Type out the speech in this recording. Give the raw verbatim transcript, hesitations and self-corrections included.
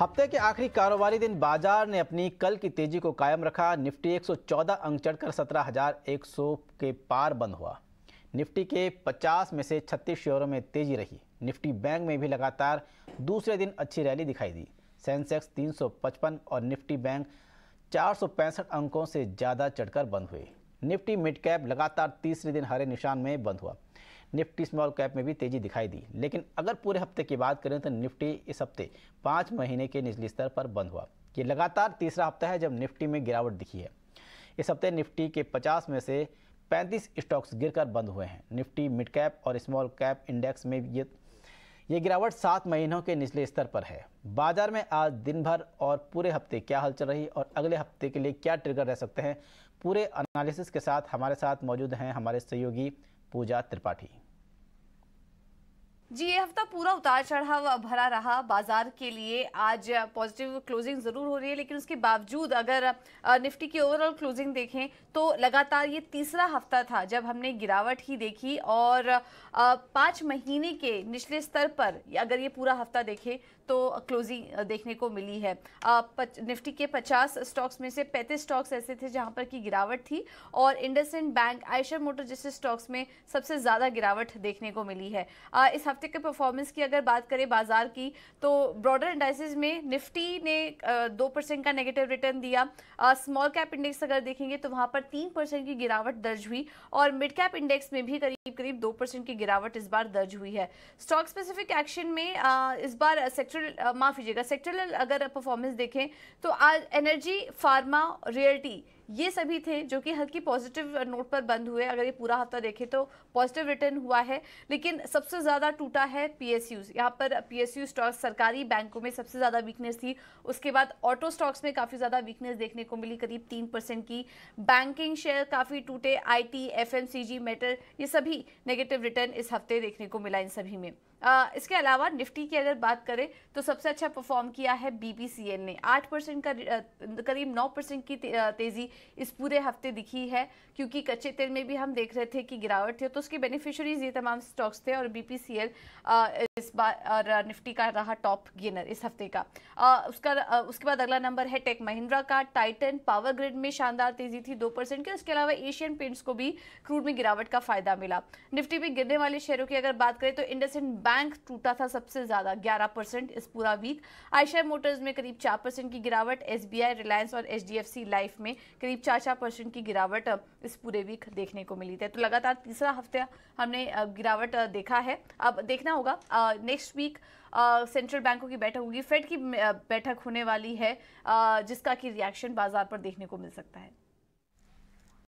हफ्ते के आखिरी कारोबारी दिन बाजार ने अपनी कल की तेजी को कायम रखा। निफ्टी एक सौ चौदह अंक चढ़कर सत्रह हज़ार एक सौ के पार बंद हुआ। निफ्टी के पचास में से छत्तीस शेयरों में तेजी रही। निफ्टी बैंक में भी लगातार दूसरे दिन अच्छी रैली दिखाई दी। सेंसेक्स तीन सौ पचपन और निफ्टी बैंक चार सौ पैंसठ अंकों से ज़्यादा चढ़कर बंद हुए। निफ्टी मिड कैप लगातार तीसरे दिन हरे निशान में बंद हुआ। निफ्टी स्मॉल कैप में भी तेजी दिखाई दी, लेकिन अगर पूरे हफ्ते की बात करें तो निफ्टी इस हफ्ते पाँच महीने के निचले स्तर पर बंद हुआ। ये लगातार तीसरा हफ्ता है जब निफ्टी में गिरावट दिखी है। इस हफ्ते निफ्टी के पचास में से पैंतीस स्टॉक्स गिरकर बंद हुए हैं। निफ्टी मिड कैप और स्मॉल कैप इंडेक्स में ये ये गिरावट सात महीनों के निचले स्तर पर है। बाजार में आज दिन भर और पूरे हफ्ते क्या हलचल रही और अगले हफ्ते के लिए क्या ट्रिगर रह सकते हैं, पूरे एनालिसिस के साथ हमारे साथ मौजूद हैं हमारे सहयोगी पूजा त्रिपाठी जी। ये हफ्ता पूरा उतार चढ़ाव भरा रहा बाजार के लिए। आज पॉजिटिव क्लोजिंग जरूर हो रही है, लेकिन उसके बावजूद अगर निफ्टी की ओवरऑल क्लोजिंग देखें तो लगातार ये तीसरा हफ्ता था जब हमने गिरावट ही देखी। और पाँच महीने के निचले स्तर पर अगर ये पूरा हफ्ता देखें तो क्लोजिंग देखने को मिली है। निफ्टी के पचास स्टॉक्स में से पैंतीस स्टॉक्स ऐसे थे जहाँ पर की गिरावट थी और IndusInd bank, Eicher motor जैसे स्टॉक्स में सबसे ज़्यादा गिरावट देखने को मिली है। इस हफ्ते के परफॉर्मेंस की अगर बात करें बाजार की तो ब्रॉडर इंडाइसेस में निफ्टी ने दो परसेंट का नेगेटिव रिटर्न दिया। स्मॉल कैप इंडेक्स अगर देखेंगे तो वहाँ पर तीन परसेंट की गिरावट दर्ज हुई और मिड कैप इंडेक्स में भी करीब करीब दो परसेंट की गिरावट इस बार दर्ज हुई है। स्टॉक स्पेसिफिक एक्शन में आ, इस बार सेक्टर माफ कीजिएगा सेक्टरल अगर परफॉर्मेंस देखें तो आज एनर्जी, फार्मा, रियल्टी ये सभी थे जो कि हल्की पॉजिटिव नोट पर बंद हुए। अगर ये पूरा हफ्ता देखें तो पॉजिटिव रिटर्न हुआ है, लेकिन सबसे ज़्यादा टूटा है पीएसयूज़। यहाँ पर पीएसयू स्टॉक्स, सरकारी बैंकों में सबसे ज़्यादा वीकनेस थी। उसके बाद ऑटो स्टॉक्स में काफ़ी ज़्यादा वीकनेस देखने को मिली, करीब तीन परसेंट की। बैंकिंग शेयर काफ़ी टूटे, आईटी, एफएमसीजी, मेटल ये सभी नेगेटिव रिटर्न इस हफ्ते देखने को मिला इन सभी में। आ, इसके अलावा निफ्टी की अगर बात करें तो सबसे अच्छा परफॉर्म किया है बीपीसीएल ने। आठ परसेंट का करीब नौ परसेंट की तेज़ी इस पूरे हफ्ते दिखी है, क्योंकि कच्चे तेल में भी हम देख रहे थे कि गिरावट थी तो उसके बेनिफिशरीज ये तमाम स्टॉक्स थे और बीपीसीएल इस बार और निफ्टी का रहा टॉप गेनर इस हफ्ते का। आ, उसका आ, उसके बाद अगला नंबर है टेक महिंद्रा का। टाइटन, पावर ग्रिड में शानदार तेजी थी दो परसेंट की। उसके अलावा एशियन पेंट्स को भी क्रूड में गिरावट का फायदा मिला। निफ्टी में गिरने वाले शेयरों की अगर बात करें तो इंडस इंड बैंक टूटा था सबसे ज़्यादा ग्यारह परसेंट इस पूरा वीक। आइशर मोटर्स में करीब चार परसेंट की गिरावट, एस बी आई, रिलायंस और H D F C life में करीब चार चार परसेंट की गिरावट इस पूरे वीक देखने को मिली थी। तो लगातार तीसरा हफ्ता हमने गिरावट देखा है। अब देखना होगा नेक्स्ट वीक सेंट्रल बैंकों की बैठक होगी, फेड की बैठक होने वाली है, uh, जिसका कि रिएक्शन बाजार पर देखने को मिल सकता है।